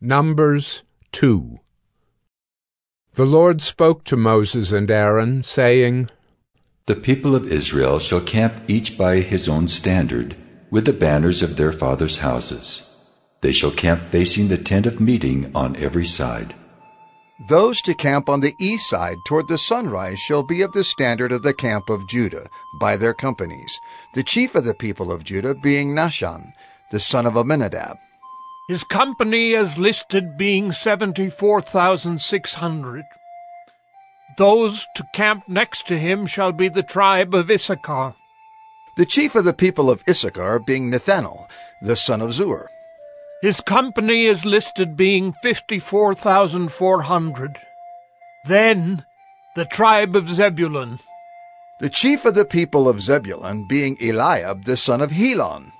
Numbers 2. The Lord spoke to Moses and Aaron, saying, The people of Israel shall camp each by his own standard, with the banners of their fathers' houses. They shall camp facing the tent of meeting on every side. Those to camp on the east side toward the sunrise shall be of the standard of the camp of Judah, by their companies, the chief of the people of Judah being Nashon, the son of Amminadab. His company as listed being 74,600. Those to camp next to him shall be the tribe of Issachar. The chief of the people of Issachar being Nethanel, the son of Zuar. His company is listed being 54,400. Then the tribe of Zebulun. The chief of the people of Zebulun being Eliab, the son of Helon.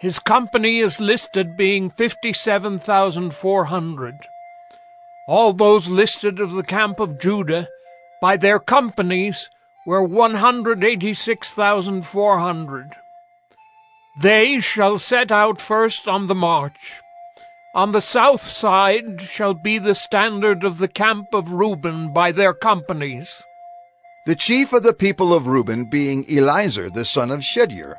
His company is listed being 57,400. All those listed of the camp of Judah, by their companies, were 186,400. They shall set out first on the march. On the south side shall be the standard of the camp of Reuben by their companies. The chief of the people of Reuben being Elizur, the son of Shedeur.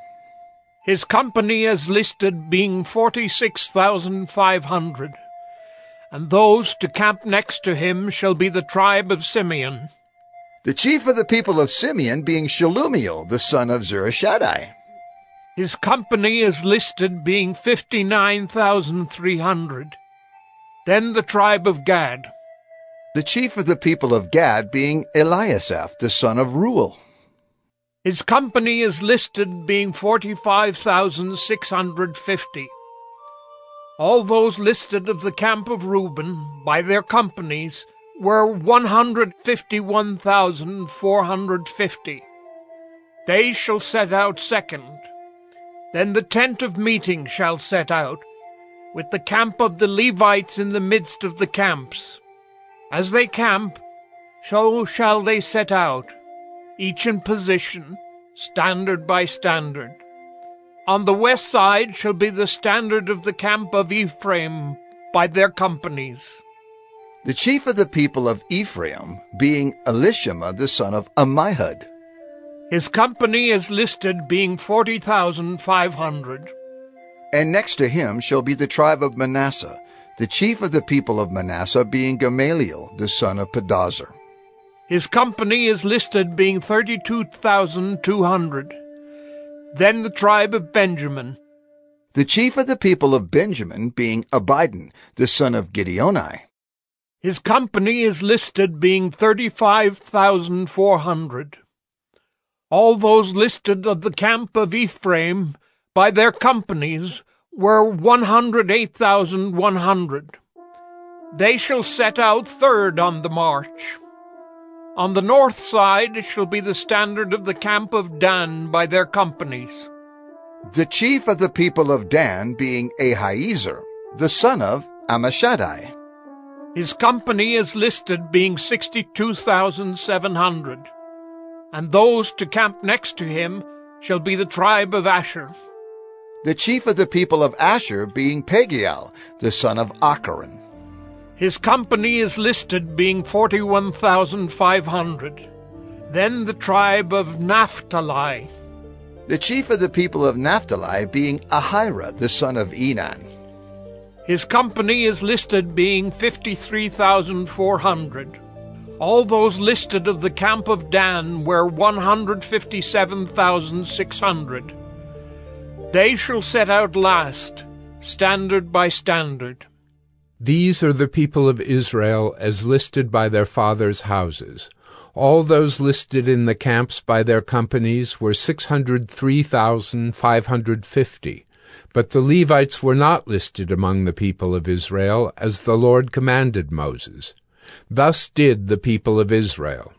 His company as listed being 46,500, and those to camp next to him shall be the tribe of Simeon. The chief of the people of Simeon being Shalumiel, the son of Zerushaddai. His company is listed being 59,300, then the tribe of Gad. The chief of the people of Gad being Eliasaph, the son of Ruel. His company is listed being 45,650. All those listed of the camp of Reuben, by their companies, were 151,450. They shall set out second. Then the tent of meeting shall set out, with the camp of the Levites in the midst of the camps. As they camp, so shall they set out, each in position, standard by standard. On the west side shall be the standard of the camp of Ephraim by their companies. The chief of the people of Ephraim being Elishama, the son of Ammihud. His company is listed being 40,500. And next to him shall be the tribe of Manasseh, the chief of the people of Manasseh being Gamaliel, the son of Pedazer. His company is listed being 32,200. Then the tribe of Benjamin. The chief of the people of Benjamin being Abidan, the son of Gideoni. His company is listed being 35,400. All those listed of the camp of Ephraim, by their companies, were 108,100. They shall set out third on the march. On the north side it shall be the standard of the camp of Dan by their companies. The chief of the people of Dan being Ahiezer, the son of Amashadai. His company is listed being 62,700, and those to camp next to him shall be the tribe of Asher. The chief of the people of Asher being Pegiel, the son of Ocran. His company is listed being 41,500, then the tribe of Naphtali. The chief of the people of Naphtali being Ahira, the son of Enan. His company is listed being 53,400. All those listed of the camp of Dan were 157,600. They shall set out last, standard by standard. These are the people of Israel as listed by their fathers' houses. All those listed in the camps by their companies were 603,550. But the Levites were not listed among the people of Israel, as the Lord commanded Moses. Thus did the people of Israel.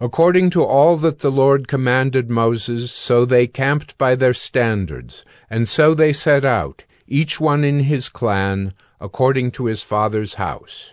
According to all that the Lord commanded Moses, so they camped by their standards, and so they set out, each one in his clan, according to his father's house.